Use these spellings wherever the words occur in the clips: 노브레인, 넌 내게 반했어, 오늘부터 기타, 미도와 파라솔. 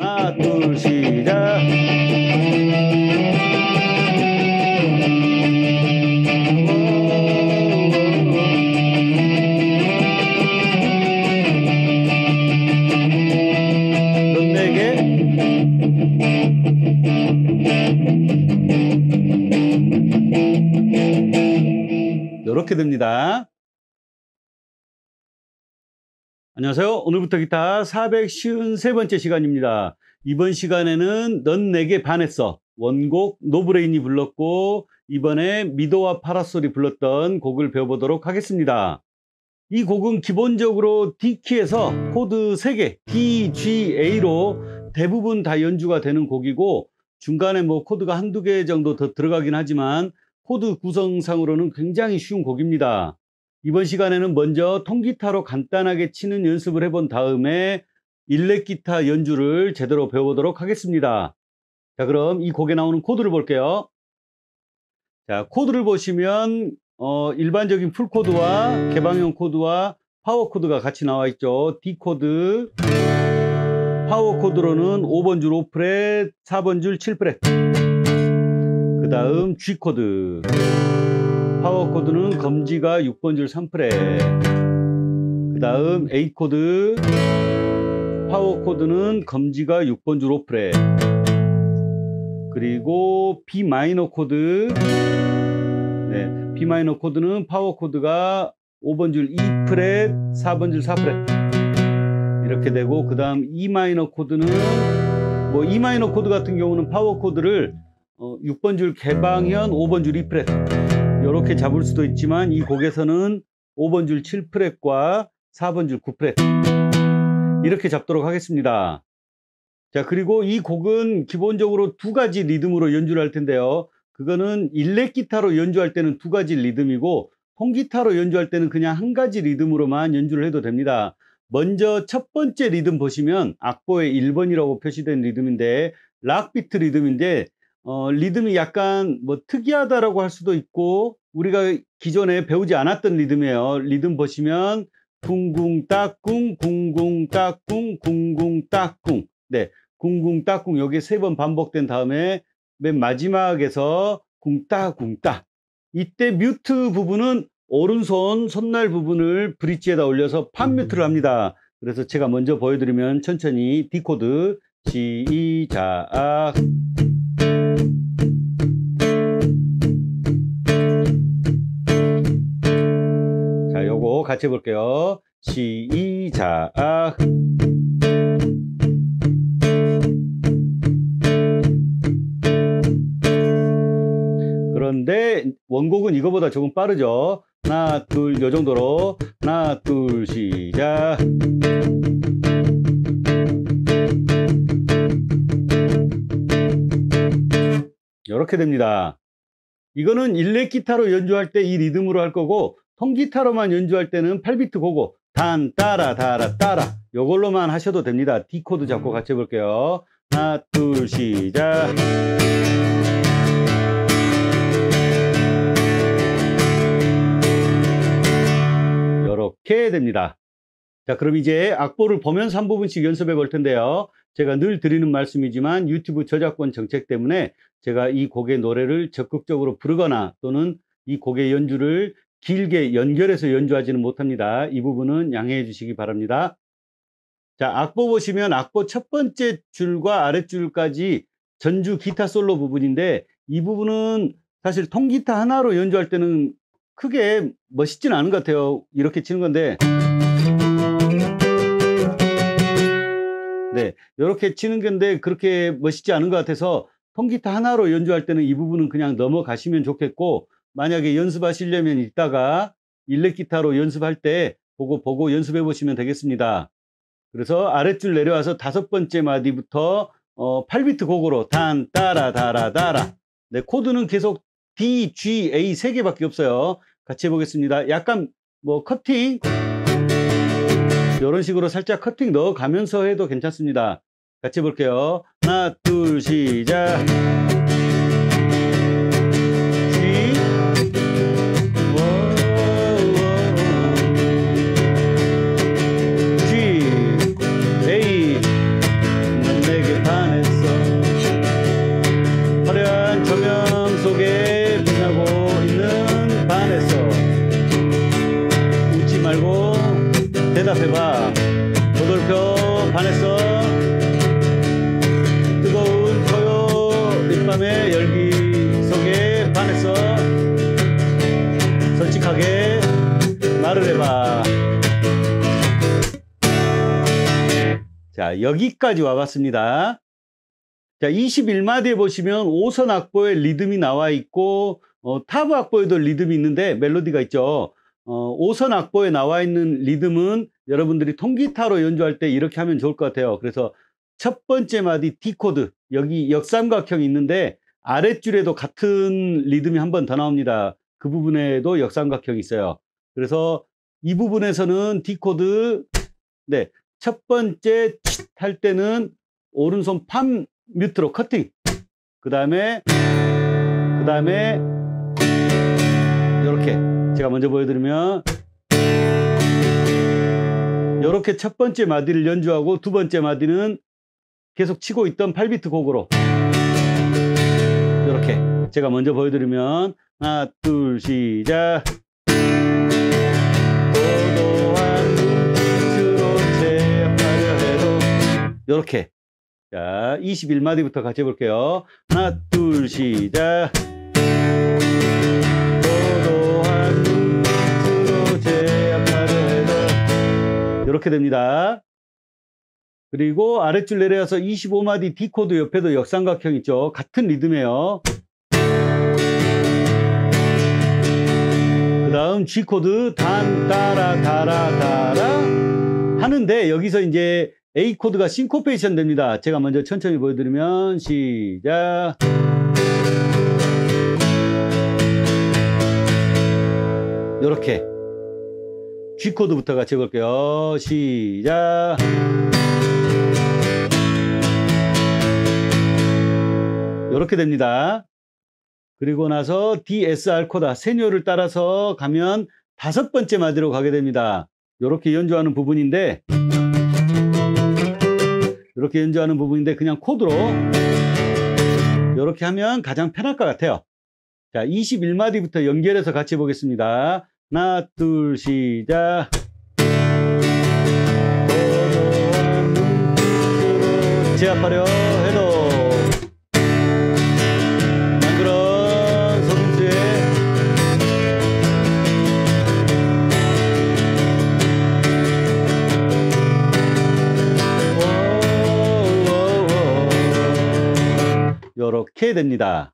하나 둘 시작. 넌 내게 이렇게 됩니다. 안녕하세요. 오늘부터 기타 453번째 시간입니다. 이번 시간에는 넌 내게 반했어 원곡 노브레인이 불렀고 이번에 미도와 파라솔이 불렀던 곡을 배워보도록 하겠습니다. 이 곡은 기본적으로 D키에서 코드 3개 D, G, A로 대부분 다 연주가 되는 곡이고 중간에 뭐 코드가 한두 개 정도 더 들어가긴 하지만 코드 구성상으로는 굉장히 쉬운 곡입니다. 이번 시간에는 먼저 통기타로 간단하게 치는 연습을 해본 다음에 일렉기타 연주를 제대로 배워보도록 하겠습니다. 자, 그럼 이 곡에 나오는 코드를 볼게요. 자, 코드를 보시면 일반적인 풀코드와 개방형 코드와 파워코드가 같이 나와 있죠. D코드, 파워코드로는 5번 줄 5프렛, 4번 줄 7프렛, 그 다음 G코드, 파워코드는 검지가 6번 줄 3프렛, 그 다음 A코드, 파워코드는 검지가 6번 줄 5프렛, 그리고 B 마이너 코드, 네, B 마이너 코드는 파워코드가 5번 줄 2프렛, 4번 줄 4프렛 이렇게 되고, 그 다음 E 마이너 코드는 뭐 E 마이너 코드 같은 경우는 파워코드를 6번 줄 개방현, 5번 줄 2프렛 이렇게 잡을 수도 있지만 이 곡에서는 5번 줄 7프렛과 4번 줄 9프렛 이렇게 잡도록 하겠습니다. 자, 그리고 이 곡은 기본적으로 두 가지 리듬으로 연주를 할 텐데요. 그거는 일렉기타로 연주할 때는 두 가지 리듬이고 통기타로 연주할 때는 그냥 한 가지 리듬으로만 연주를 해도 됩니다. 먼저 첫 번째 리듬 보시면 악보에 1번이라고 표시된 리듬인데 락비트 리듬인데 리듬이 약간 뭐 특이하다라고 할 수도 있고 우리가 기존에 배우지 않았던 리듬이에요. 리듬 보시면 쿵쿵따쿵 쿵쿵따쿵 쿵쿵따쿵, 네, 쿵쿵따쿵 여기 3번 반복된 다음에 맨 마지막에서 쿵따쿵따, 이때 뮤트 부분은 오른손 손날 부분을 브릿지에다 올려서 팝뮤트를 합니다. 그래서 제가 먼저 보여드리면 천천히 D코드 시작. 같이 해볼게요. 시작. 그런데 원곡은 이거보다 조금 빠르죠. 하나 둘 요 정도로 하나 둘 시작. 이렇게 됩니다. 이거는 일렉기타로 연주할 때 이 리듬으로 할 거고 통기타로만 연주할 때는 8비트 고고 단 따라 따라 따라 요걸로만 하셔도 됩니다. D코드 잡고 같이 해볼게요. 하나 둘 시작. 이렇게 됩니다. 자, 그럼 이제 악보를 보면서 한 부분씩 연습해 볼 텐데요. 제가 늘 드리는 말씀이지만 유튜브 저작권 정책 때문에 제가 이 곡의 노래를 적극적으로 부르거나 또는 이 곡의 연주를 길게 연결해서 연주하지는 못합니다. 이 부분은 양해해 주시기 바랍니다. 자, 악보 보시면 악보 첫 번째 줄과 아랫줄까지 전주 기타 솔로 부분인데 이 부분은 사실 통기타 하나로 연주할 때는 크게 멋있진 않은 것 같아요. 이렇게 치는 건데, 네, 이렇게 치는 건데 그렇게 멋있지 않은 것 같아서 통기타 하나로 연주할 때는 이 부분은 그냥 넘어가시면 좋겠고, 만약에 연습하시려면 이따가 일렉기타로 연습할 때 보고 연습해 보시면 되겠습니다. 그래서 아랫줄 내려와서 다섯 번째 마디부터 8비트 고고로 단 따라 따라 따라, 네, 코드는 계속 D, G, A 3개밖에 없어요. 같이 해보겠습니다. 약간 뭐 커팅 이런 식으로 살짝 커팅 넣어가면서 해도 괜찮습니다. 같이 해볼게요. 하나 둘 시작. G, A, 넌 내게 자, 여기까지 와봤습니다. 자, 21마디에 보시면 5선 악보에 리듬이 나와 있고 타브 악보에도 리듬이 있는데 멜로디가 있죠. 5선 악보에 나와 있는 리듬은 여러분들이 통기타로 연주할 때 이렇게 하면 좋을 것 같아요. 그래서 첫 번째 마디 D코드, 여기 역삼각형이 있는데 아랫줄에도 같은 리듬이 한 번 더 나옵니다. 그 부분에도 역삼각형이 있어요. 그래서 이 부분에서는 D코드, 네, 첫 번째 할 때는 오른손 팜 뮤트로 커팅, 그 다음에 이렇게 제가 먼저 보여드리면 이렇게 첫 번째 마디를 연주하고 두 번째 마디는 계속 치고 있던 8비트 곡으로 이렇게 제가 먼저 보여드리면 하나 둘 시작. 이렇게. 자, 21마디부터 같이 해볼게요. 하나 둘 시작. 이렇게 됩니다. 그리고 아랫줄 내려와서 25마디 D코드 옆에도 역삼각형 있죠. 같은 리듬이에요. 그 다음 G코드 단 따라 따라 따라 하는데 여기서 이제 A코드가 싱코페이션 됩니다. 제가 먼저 천천히 보여드리면 시작. 이렇게 G코드부터 같이 해볼게요. 시작. 이렇게 됩니다. 그리고 나서 DSR 코드, 세뇨를 따라서 가면 다섯 번째 마디로 가게 됩니다. 이렇게 연주하는 부분인데 그냥 코드로 이렇게 하면 가장 편할 것 같아요. 자, 21마디부터 연결해서 같이 보겠습니다. 하나 둘 시작. 제압하려 해도 난 그런 소금수에 이렇게 됩니다.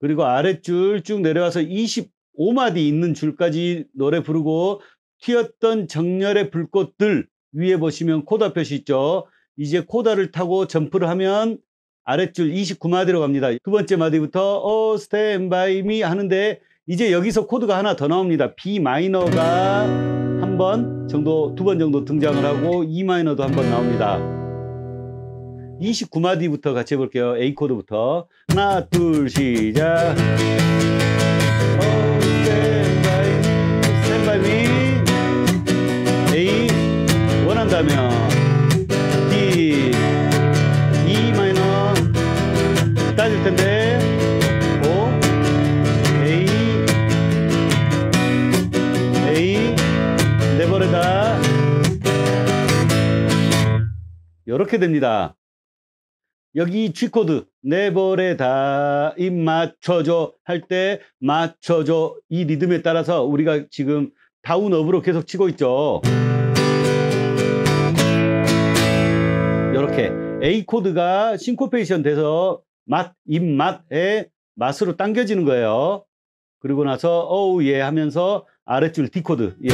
그리고 아랫줄 쭉 내려와서 25마디 있는 줄까지 노래 부르고 튀었던 정열의 불꽃들, 위에 보시면 코다 표시 있죠. 이제 코다를 타고 점프를 하면 아랫줄 29마디로 갑니다. 두 번째 마디부터 오 스탠 바이 미 하는데 이제 여기서 코드가 하나 더 나옵니다. B 마이너가 한 번 정도, 두 번 정도 등장을 하고 E 마이너도 한 번 나옵니다. 29마디부터 같이 해볼게요. A 코드부터 하나 둘 시작. A 원한다면 D, E 마이너 따질 텐데 O, A, A 내버려다. 이렇게 됩니다. 여기 G 코드 내버려다 입 맞춰줘 할 때 맞춰줘, 이 리듬에 따라서 우리가 지금 다운업으로 계속 치고 있죠. 이렇게 A 코드가 싱코페이션 돼서 맛, 입맛에 맛으로 당겨지는 거예요. 그리고 나서 어우 예 하면서 아랫줄 D 코드 예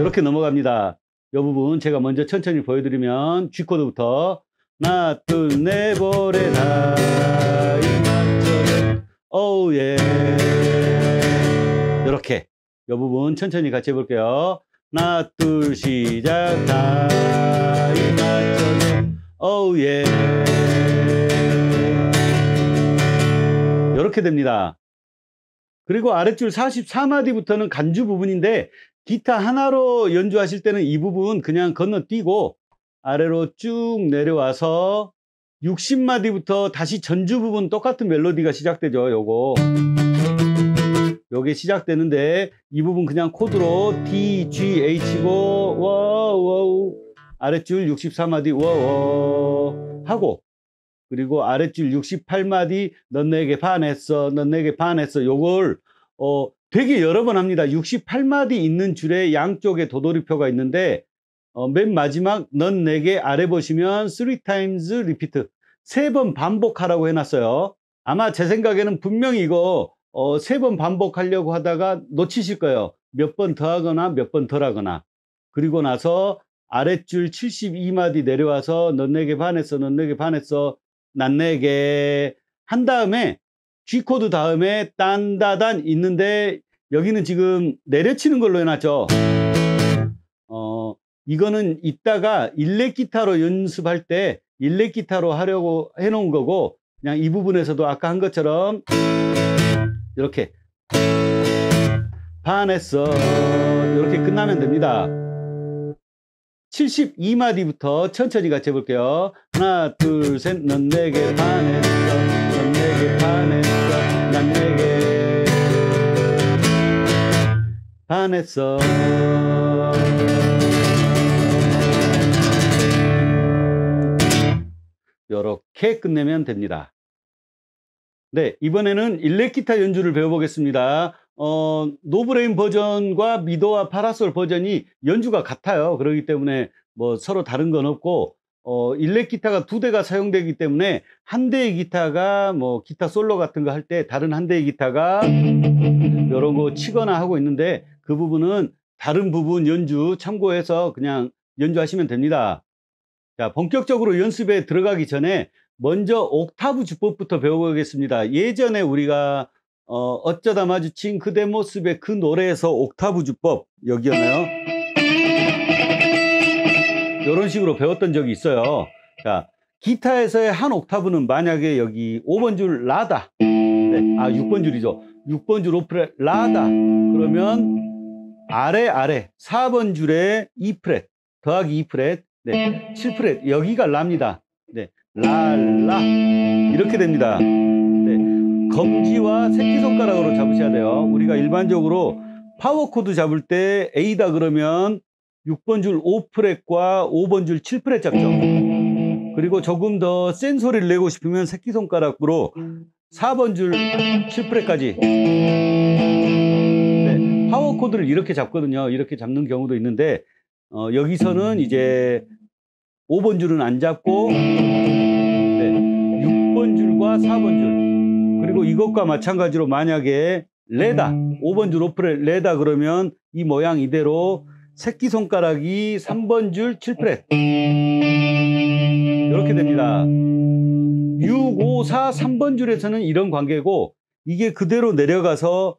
이렇게 넘어갑니다. 이 부분 제가 먼저 천천히 보여드리면 G 코드부터 하나 둘 내버려다 입맛 어우 예 이렇게. 이 부분 천천히 같이 해볼게요. 하나 둘 시작. 다 이 맞춰줘 어우 예 이렇게 됩니다. 그리고 아랫줄 44마디부터는 간주 부분인데 기타 하나로 연주하실 때는 이 부분 그냥 건너뛰고 아래로 쭉 내려와서 60마디부터 다시 전주 부분 똑같은 멜로디가 시작되죠. 요거 요게 시작되는데 이 부분 그냥 코드로 D, G, H고 와우 와우 아랫줄 64마디 와우 하고, 그리고 아랫줄 68마디 넌 내게 반했어 넌 내게 반했어 요걸 되게 여러 번 합니다. 68마디 있는 줄에 양쪽에 도돌이표가 있는데 맨 마지막 넌 내게 아래 보시면 3 times repeat, 3번 반복하라고 해놨어요. 아마 제 생각에는 분명히 이거 3번 반복하려고 하다가 놓치실 거예요. 몇 번 더 하거나 몇 번 덜 하거나. 그리고 나서 아랫줄 72마디 내려와서 넌 내게 반했어, 넌 내게 반했어, 난 내게 한 다음에 G코드 다음에 딴다단 있는데 여기는 지금 내려치는 걸로 해놨죠. 이거는 이따가 일렉기타로 연습할 때 일렉기타로 하려고 해놓은 거고, 그냥 이 부분에서도 아까 한 것처럼 이렇게 반했어 이렇게 끝나면 됩니다. 72마디부터 천천히 같이 해볼게요. 하나 둘 셋, 넌 내게 반했어, 넌 내게 반했어, 난 내게 반했어. 이렇게 끝내면 됩니다. 네, 이번에는 일렉기타 연주를 배워보겠습니다. 노브레인 버전과 미도와 파라솔 버전이 연주가 같아요. 그렇기 때문에 뭐 서로 다른 건 없고, 일렉기타가 2대가 사용되기 때문에 한 대의 기타가 뭐 기타 솔로 같은 거 할 때 다른 한 대의 기타가 이런 거 치거나 하고 있는데, 그 부분은 다른 부분 연주 참고해서 그냥 연주하시면 됩니다. 자, 본격적으로 연습에 들어가기 전에 먼저 옥타브 주법부터 배워보겠습니다. 예전에 우리가 어쩌다 마주친 그대 모습의 그 노래에서 옥타브 주법, 여기였나요? 이런 식으로 배웠던 적이 있어요. 자, 기타에서의 한 옥타브는 만약에 여기 5번 줄 라다, 네, 아 6번 줄이죠. 6번 줄 오프렛 라다, 그러면 아래 4번 줄에 2프렛 더하기 2프렛, 네, 7프렛, 여기가 라입니다. 네, 랄라 이렇게 됩니다. 네, 검지와 새끼손가락으로 잡으셔야 돼요. 우리가 일반적으로 파워코드 잡을 때 A다 그러면 6번 줄 5프렛과 5번 줄 7프렛 잡죠. 그리고 조금 더 센 소리를 내고 싶으면 새끼손가락으로 4번 줄 7프렛까지, 네, 파워코드를 이렇게 잡거든요. 이렇게 잡는 경우도 있는데, 여기서는 이제 5번 줄은 안 잡고, 네, 6번 줄과 4번 줄, 그리고 이것과 마찬가지로 만약에 레다, 5번 줄 오프렛 레다 그러면 이 모양 이대로 새끼손가락이 3번 줄 7프렛 이렇게 됩니다. 6, 5, 4, 3번 줄에서는 이런 관계고, 이게 그대로 내려가서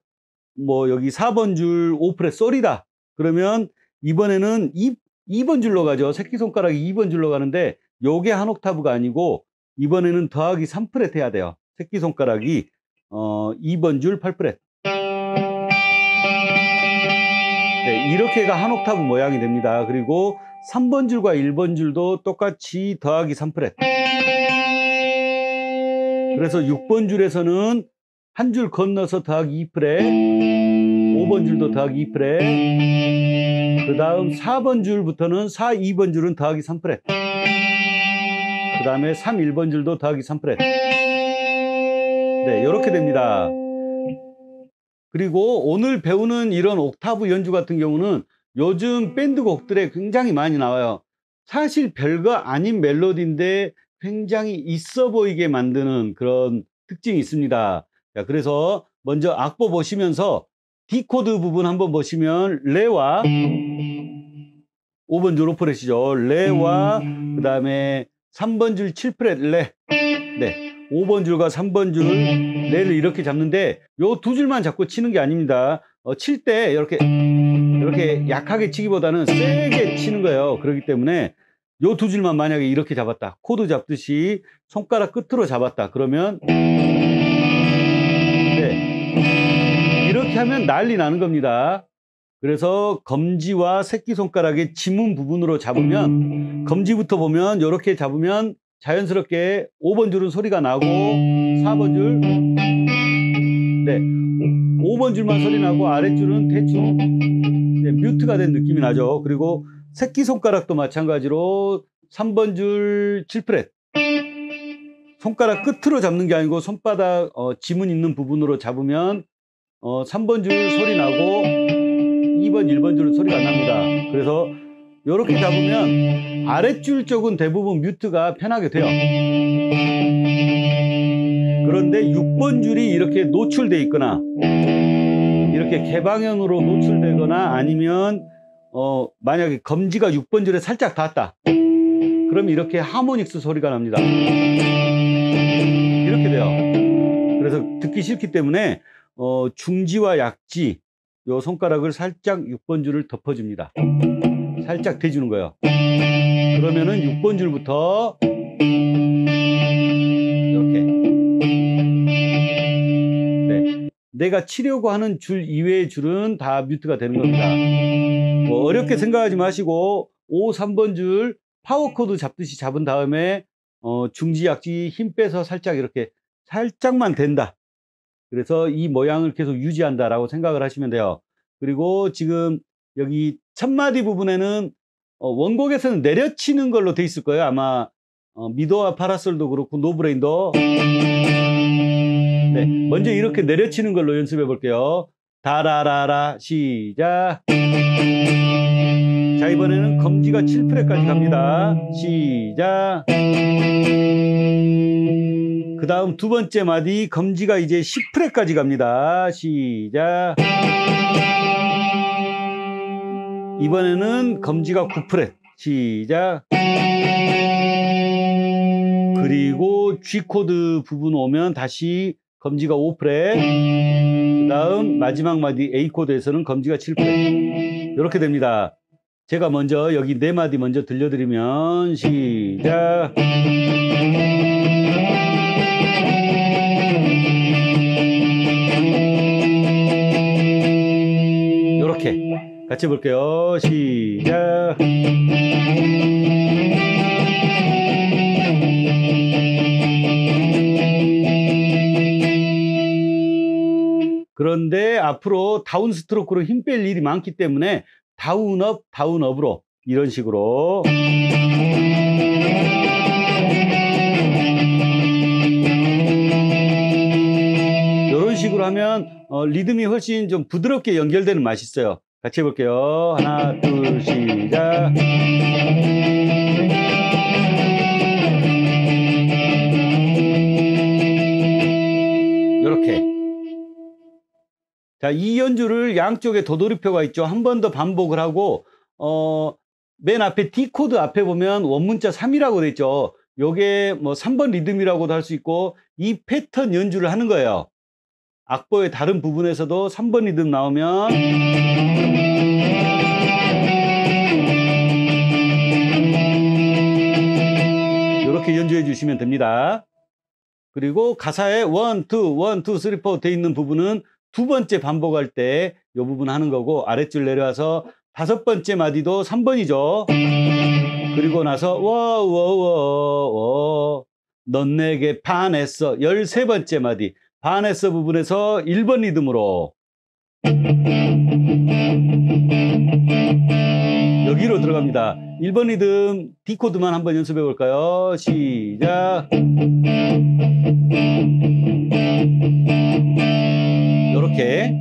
뭐 여기 4번 줄 5프렛 솔이다 그러면 이번에는 2번 줄로 가죠. 새끼손가락이 2번 줄로 가는데 요게 한 옥타브가 아니고 이번에는 더하기 3프렛 해야 돼요. 새끼손가락이 2번 줄 8프렛, 네, 이렇게가 한 옥타브 모양이 됩니다. 그리고 3번 줄과 1번 줄도 똑같이 더하기 3프렛, 그래서 6번 줄에서는 한 줄 건너서 더하기 2프렛, 5번 줄도 더하기 2프렛, 그 다음 4번 줄부터는 4, 2번 줄은 더하기 3프렛, 그 다음에 3, 1번 줄도 더하기 3프렛, 네, 이렇게 됩니다. 그리고 오늘 배우는 이런 옥타브 연주 같은 경우는 요즘 밴드 곡들에 굉장히 많이 나와요. 사실 별거 아닌 멜로디인데 굉장히 있어 보이게 만드는 그런 특징이 있습니다. 자, 그래서 먼저 악보 보시면서 D코드 부분 한번 보시면 레와 5번 줄 5프렛이죠. 레와 그 다음에 3번 줄 7프렛 레, 네, 5번 줄과 3번 줄 레를 이렇게 잡는데 요 두 줄만 잡고 치는 게 아닙니다. 칠 때 이렇게 약하게 치기보다는 세게 치는 거예요. 그렇기 때문에 요 두 줄만 만약에 이렇게 잡았다, 코드 잡듯이 손가락 끝으로 잡았다 그러면, 이렇게 하면 난리 나는 겁니다. 그래서 검지와 새끼손가락의 지문 부분으로 잡으면, 검지부터 보면 이렇게 잡으면 자연스럽게 5번 줄은 소리가 나고 4번 줄, 네, 5번 줄만 소리 나고 아랫줄은 대충, 네, 뮤트가 된 느낌이 나죠. 그리고 새끼손가락도 마찬가지로 3번 줄 7프렛 손가락 끝으로 잡는 게 아니고 손바닥 지문 있는 부분으로 잡으면 3번 줄 소리 나고 2번, 1번 줄은 소리가 안 납니다. 그래서 이렇게 잡으면 아랫줄 쪽은 대부분 뮤트가 편하게 돼요. 그런데 6번 줄이 이렇게 노출돼 있거나 이렇게 개방형으로 노출되거나 아니면 만약에 검지가 6번 줄에 살짝 닿았다. 그럼 이렇게 하모닉스 소리가 납니다. 이렇게 돼요. 그래서 듣기 싫기 때문에 중지와 약지 요 손가락을 살짝 6번 줄을 덮어줍니다. 살짝 대주는 거예요. 그러면은 6번 줄부터 이렇게 내가 치려고 하는 줄 이외의 줄은 다 뮤트가 되는 겁니다. 뭐 어렵게 생각하지 마시고 5, 3번 줄 파워코드 잡듯이 잡은 다음에 중지, 약지 힘 빼서 살짝 이렇게 살짝만 된다. 그래서 이 모양을 계속 유지한다라고 생각을 하시면 돼요. 그리고 지금 여기 첫마디 부분에는 원곡에서는 내려치는 걸로 돼 있을 거예요. 아마 미도와 파라솔도 그렇고 노브레인도 먼저 이렇게 내려치는 걸로 연습해 볼게요. 다라라라 시작. 자, 이번에는 검지가 7프렛까지 갑니다. 시작. 그 다음 두 번째 마디 검지가 이제 10프렛까지 갑니다. 시작. 이번에는 검지가 9프렛. 시작. 그리고 G코드 부분 오면 다시 검지가 5프렛. 그 다음 마지막 마디 A코드에서는 검지가 7프렛. 이렇게 됩니다. 제가 먼저 여기 네 마디 먼저 들려드리면 시작. 이렇게 같이 볼게요. 시작. 그런데 앞으로 다운 스트로크로 힘 뺄 일이 많기 때문에 다운업, 다운업으로 이런 식으로 이런 식으로 하면 리듬이 훨씬 좀 부드럽게 연결되는 맛이 있어요. 같이 해볼게요. 하나, 둘, 시작. 이렇게. 자, 이 연주를 양쪽에 도돌이표가 있죠. 한 번 더 반복을 하고 맨 앞에 D코드 앞에 보면 원문자 3이라고 돼 있죠. 요게 뭐 3번 리듬이라고도 할 수 있고 이 패턴 연주를 하는 거예요. 악보의 다른 부분에서도 3번 리듬 나오면 이렇게 연주해 주시면 됩니다. 그리고 가사에 1, 2, 1, 2, 3, 4 돼 있는 부분은 두 번째 반복할 때 이 부분 하는 거고, 아랫줄 내려와서 다섯 번째 마디도 3번이죠. 그리고 나서 워워워 넌 내게 반했어 13번째 마디 반했어 부분에서 1번 리듬으로 여기로 들어갑니다. 1번 리듬 D코드만 한번 연습해 볼까요? 시작. 이렇게.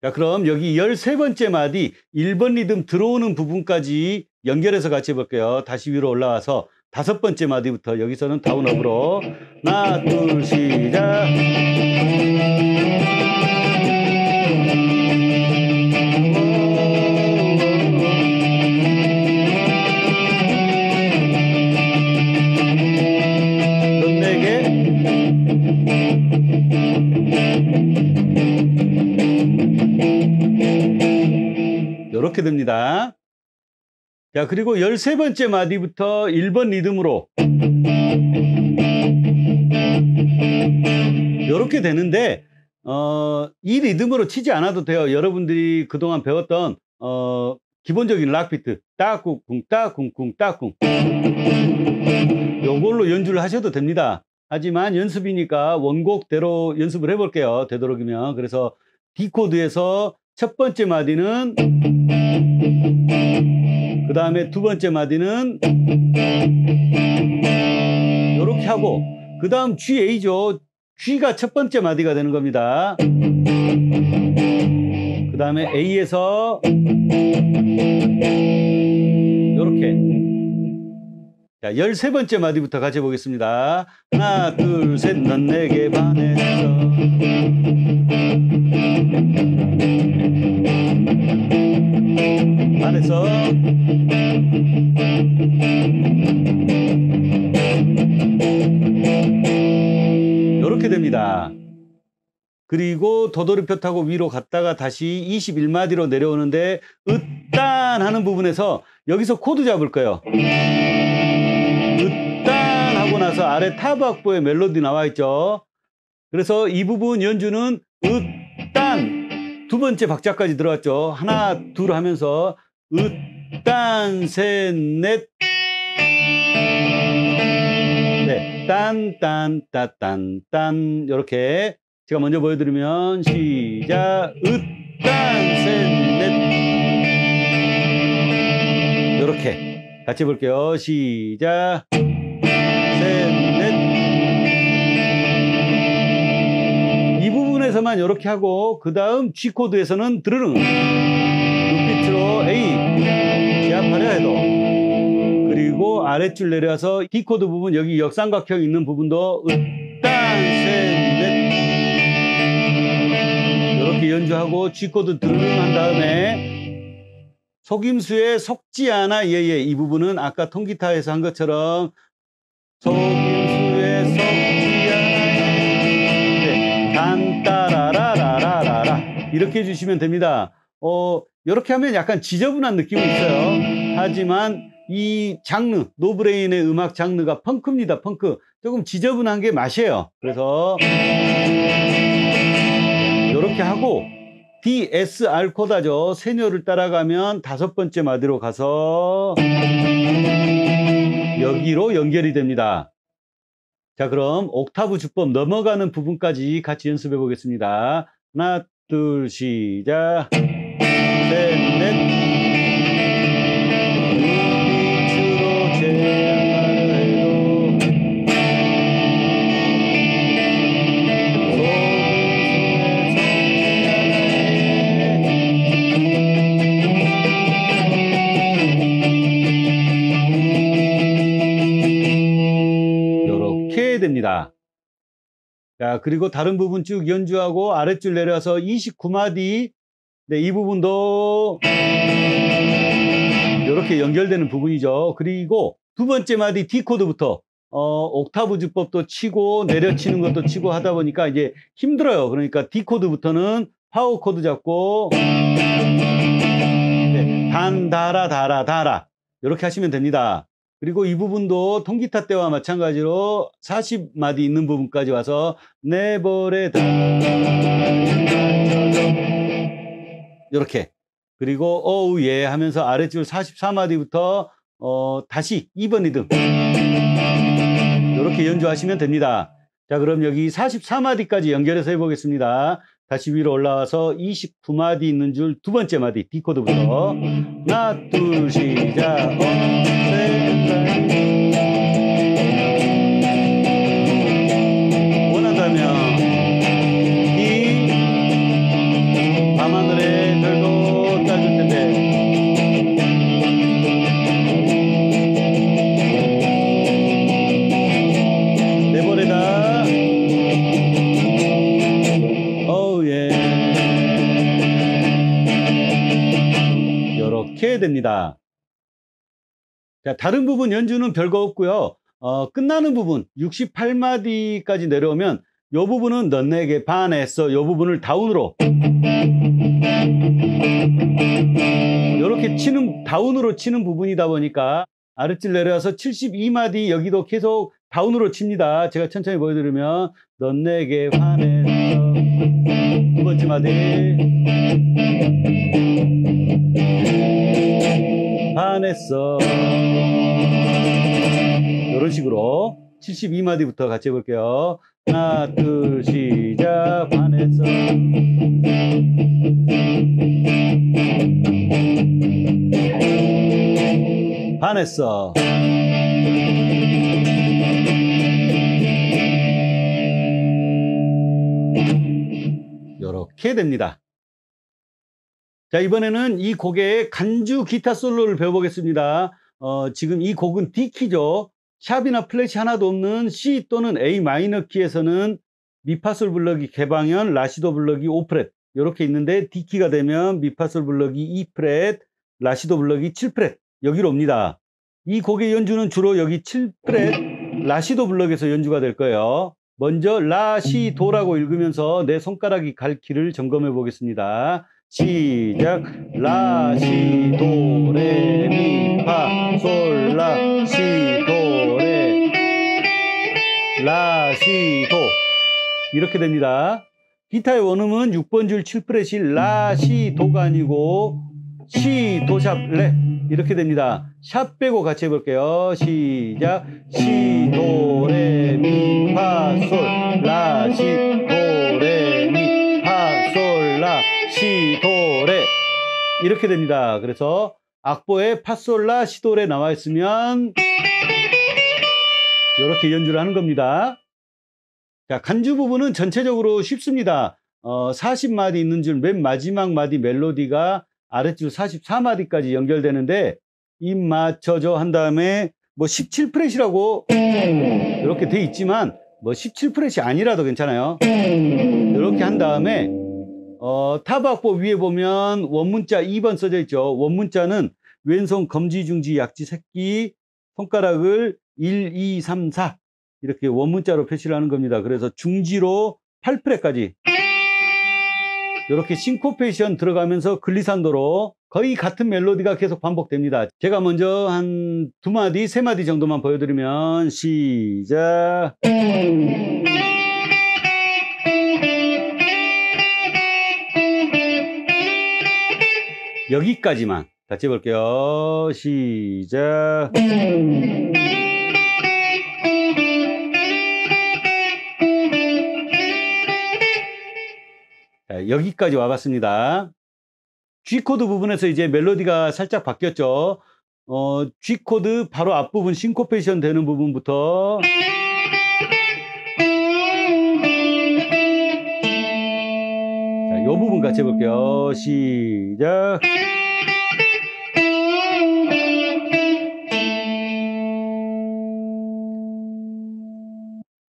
자, 그럼 여기 13번째 마디 1번 리듬 들어오는 부분까지 연결해서 같이 해볼게요. 다시 위로 올라와서 다섯 번째 마디부터 여기서는 다운업으로 하나, 둘, 시작. 이렇게 됩니다. 자, 그리고 13번째 마디부터 1번 리듬으로 이렇게 되는데 이 리듬으로 치지 않아도 돼요. 여러분들이 그동안 배웠던 기본적인 락비트 따꿍꿍 따꿍꿍 따꿍 요걸로 연주를 하셔도 됩니다. 하지만 연습이니까 원곡대로 연습을 해볼게요. 되도록이면. 그래서 D코드에서 첫 번째 마디는 그 다음에 두 번째 마디는 이렇게 하고 그 다음 GA죠. G가 첫 번째 마디가 되는 겁니다. 그 다음에 A에서 자, 13번째 마디부터 같이 보겠습니다. 하나, 둘, 셋. 넌 내게 반했어. 반했어. 이렇게 됩니다. 그리고 도돌이표 타고 위로 갔다가 다시 21마디로 내려오는데 으딴 하는 부분에서 여기서 코드 잡을 거예요. 으딴 하고 나서 아래 타브 악보에 멜로디 나와 있죠. 그래서 이 부분 연주는 으딴 두 번째 박자까지 들어왔죠. 하나 둘 하면서 으딴 셋 넷 네, 딴 딴 따 딴 딴 이렇게 제가 먼저 보여드리면 시작 으딴 셋 넷 이렇게 같이 볼게요. 시작 셋 넷 이 부분에서만 이렇게 하고 그 다음 G 코드에서는 드르릉 눈빛으로 A 기합하려 해도 그리고 아랫줄 내려서 D 코드 부분 여기 역삼각형 있는 부분도 으딴 셋 넷 이렇게 연주하고 G 코드 드르릉 한 다음에 속임수의 속지 않아 예예 이 부분은 아까 통기타에서 한 것처럼 속임수의 속지 않아 단따라라라라라 이렇게 해주시면 됩니다. 이렇게 하면 약간 지저분한 느낌이 있어요. 하지만 이 장르 노브레인의 음악 장르가 펑크입니다. 펑크 조금 지저분한 게 맛이에요. 그래서 이렇게 하고 D, S, R 코다죠. 세뇨를 따라가면 다섯 번째 마디로 가서 여기로 연결이 됩니다. 자, 그럼 옥타브 주법 넘어가는 부분까지 같이 연습해 보겠습니다. 하나, 둘, 시작. 셋, 넷. 됩니다. 자, 그리고 다른 부분 쭉 연주하고 아랫줄 내려서 29마디 네, 이 부분도 이렇게 연결되는 부분이죠. 그리고 두 번째 마디 D 코드부터 옥타브 주법도 치고 내려치는 것도 치고 하다 보니까 이제 힘들어요. 그러니까 D 코드부터는 파워 코드 잡고 네, 단 다라 다라 다라 이렇게 하시면 됩니다. 그리고 이 부분도 통기타 때와 마찬가지로 40마디 있는 부분까지 와서 네버레 다 이렇게 그리고 어우 예 하면서 아랫줄 44마디부터 다시 2번 리듬 이렇게 연주하시면 됩니다. 자, 그럼 여기 44마디까지 연결해서 해보겠습니다. 다시 위로 올라와서 29마디 있는 줄 두 번째 마디 D 코드부터 하나 둘 시작 원한다면 D 밤하늘에 별도 따줄 텐데 내버려다 이렇게 됩니다. 자, 다른 부분 연주는 별거 없고요. 끝나는 부분 68마디까지 내려오면 이 부분은 넌 내게 반했어. 이 부분을 다운으로 이렇게 치는 다운으로 치는 부분이다 보니까 아랫줄 내려와서 72마디 여기도 계속 다운으로 칩니다. 제가 천천히 보여드리면 넌 내게 반했어. 두 번째 마디 반했어. 이런 식으로 72마디부터 같이 해볼게요. 하나, 둘, 시작. 반했어. 반했어. 이렇게 됩니다. 자, 이번에는 이 곡의 간주 기타 솔로를 배워보겠습니다. 지금 이 곡은 D키죠. 샵이나 플랫이 하나도 없는 C 또는 A 마이너 키에서는 미파솔 블럭이 개방현, 라시도 블럭이 5프렛 이렇게 있는데 D키가 되면 미파솔 블럭이 2프렛, 라시도 블럭이 7프렛 여기로 옵니다. 이 곡의 연주는 주로 여기 7프렛 라시도 블럭에서 연주가 될 거예요. 먼저 라시도라고 읽으면서 내 손가락이 갈 길을 점검해 보겠습니다. 시작. 라시도 레미파솔 라시도 레 라시도 이렇게 됩니다. 기타의 원음은 6번 줄 7프렛이 라시도가 아니고 시도샵 레 이렇게 됩니다. 샵 빼고 같이 해볼게요. 시작. 시도레미파솔 라시도레미파솔 라시도레 이렇게 됩니다. 그래서 악보에 파솔라 시도레 나와 있으면 이렇게 연주를 하는 겁니다. 자, 간주 부분은 전체적으로 쉽습니다. 40마디 있는 줄 맨 마지막 마디 멜로디가 아랫줄 44마디까지 연결되는데 입 맞춰줘 한 다음에 뭐 17프렛이라고 이렇게 돼 있지만 뭐 17프렛이 아니라도 괜찮아요. 이렇게 한 다음에 탑 악보 위에 보면 원문자 2번 써져 있죠. 원문자는 왼손 검지, 중지, 약지, 새끼 손가락을 1, 2, 3, 4 이렇게 원문자로 표시를 하는 겁니다. 그래서 중지로 8프렛까지 이렇게 싱코페이션 들어가면서 글리산도로 거의 같은 멜로디가 계속 반복됩니다. 제가 먼저 한 두 마디, 세 마디 정도만 보여드리면 시작. 여기까지만 같이 해볼게요. 시작. 여기까지 와봤습니다. G코드 부분에서 이제 멜로디가 살짝 바뀌었죠. G코드 바로 앞부분 싱코페이션 되는 부분부터 자, 이 부분 같이 해볼게요. 시작.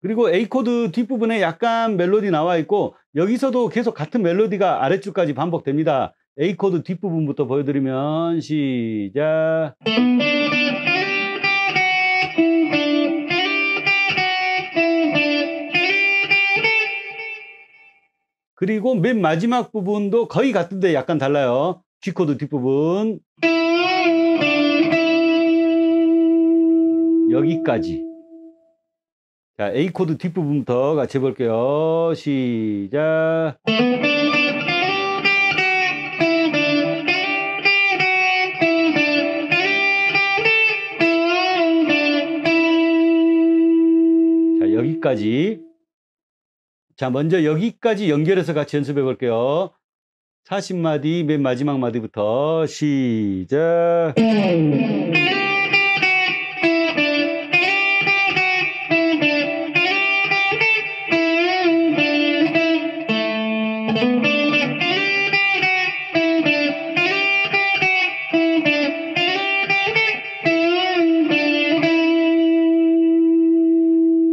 그리고 A코드 뒷부분에 약간 멜로디 나와 있고 여기서도 계속 같은 멜로디가 아랫줄까지 반복됩니다. A코드 뒷부분부터 보여드리면 시작. 그리고 맨 마지막 부분도 거의 같은데 약간 달라요. G코드 뒷부분 여기까지. 자, A코드 뒷부분부터 같이 해볼게요. 시작. 자, 여기까지. 자, 먼저 여기까지 연결해서 같이 연습해 볼게요. 40마디 맨 마지막 마디부터 시작.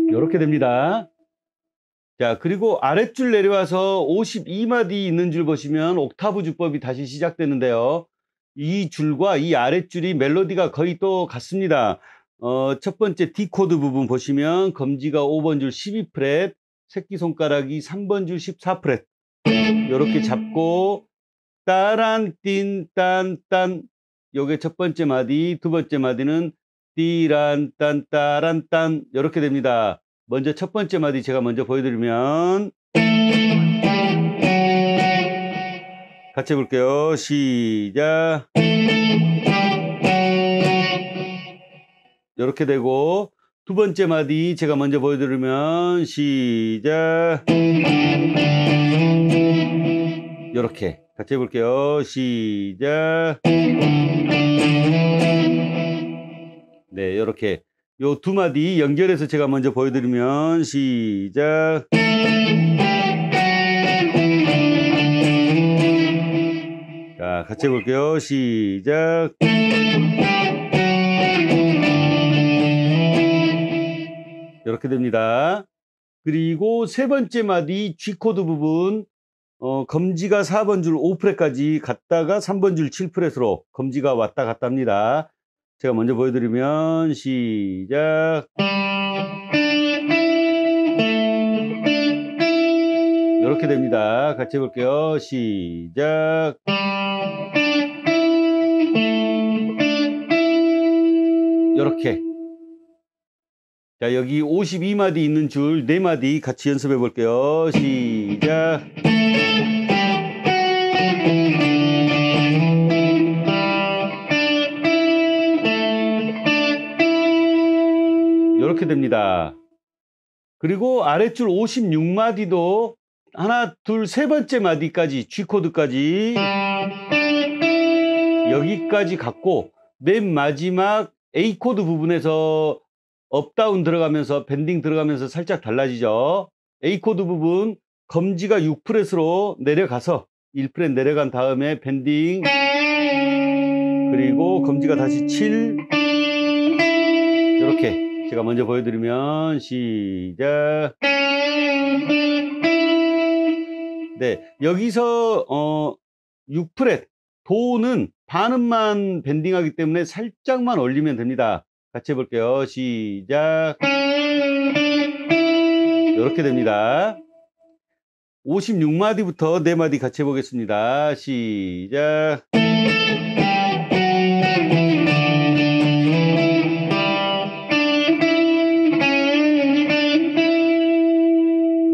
이렇게 됩니다. 자, 그리고 아랫줄 내려와서 52마디 있는 줄 보시면 옥타브 주법이 다시 시작되는데요. 이 줄과 이 아랫줄이 멜로디가 거의 또 같습니다. 첫 번째 D코드 부분 보시면 검지가 5번 줄 12프렛, 새끼손가락이 3번 줄 14프렛 이렇게 잡고 따란 띤 딴 딴 요게 첫 번째 마디, 두 번째 마디는 띠란 딴 따란 딴 이렇게 됩니다. 먼저 첫 번째 마디 제가 먼저 보여드리면 같이 해볼게요. 시작. 이렇게 되고 두 번째 마디 제가 먼저 보여드리면 시작. 이렇게 같이 해볼게요. 시작. 네, 이렇게 요 두 마디 연결해서 제가 먼저 보여드리면 시작. 자, 같이 해볼게요. 시작. 이렇게 됩니다. 그리고 세 번째 마디 G코드 부분 검지가 4번 줄 5프렛까지 갔다가 3번 줄 7프렛으로 검지가 왔다 갔다 합니다. 제가 먼저 보여드리면 시작. 이렇게 됩니다. 같이 해볼게요. 시작. 이렇게. 자, 여기 52마디 있는 줄 4마디 같이 연습해 볼게요. 시작. 이렇게 됩니다. 그리고 아랫줄 56마디도 하나, 둘, 세 번째 마디까지 G코드까지 여기까지 갔고, 맨 마지막 A코드 부분에서 업다운 들어가면서 밴딩 들어가면서 살짝 달라지죠. A코드 부분 검지가 6프렛으로 내려가서 1프렛 내려간 다음에 밴딩, 그리고 검지가 다시 7, 이렇게 제가 먼저 보여드리면 시작. 네, 여기서 6프렛 도는 반음만 밴딩하기 때문에 살짝만 올리면 됩니다. 같이 해볼게요. 시작. 이렇게 됩니다. 56마디부터 4마디 같이 해보겠습니다. 시작.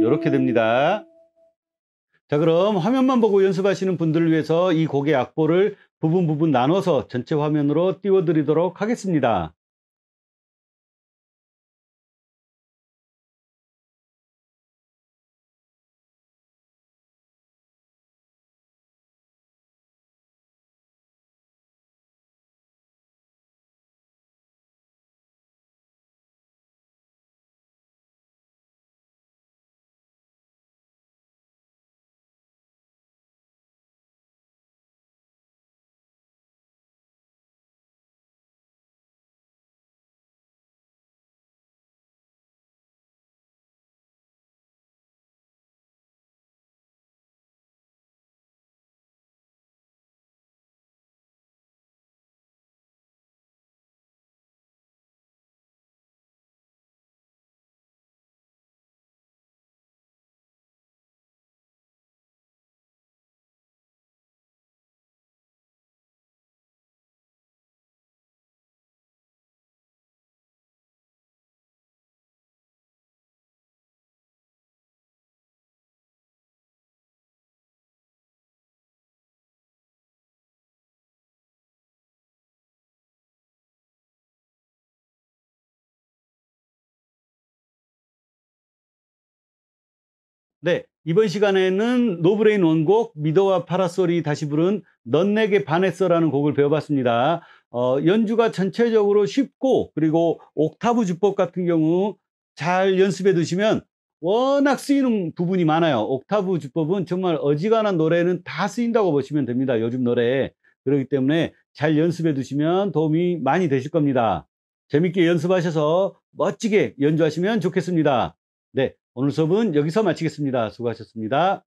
이렇게 됩니다. 자, 그럼 화면만 보고 연습하시는 분들을 위해서 이 곡의 악보를 부분 부분 나눠서 전체 화면으로 띄워드리도록 하겠습니다. 네, 이번 시간에는 노브레인 원곡 미도와 파라솔이 다시 부른 넌 내게 반했어 라는 곡을 배워봤습니다. 연주가 전체적으로 쉽고, 그리고 옥타브 주법 같은 경우 잘 연습해 두시면 워낙 쓰이는 부분이 많아요. 옥타브 주법은 정말 어지간한 노래는 다 쓰인다고 보시면 됩니다. 요즘 노래에. 그렇기 때문에 잘 연습해 두시면 도움이 많이 되실 겁니다. 재밌게 연습하셔서 멋지게 연주하시면 좋겠습니다. 네, 오늘 수업은 여기서 마치겠습니다. 수고하셨습니다.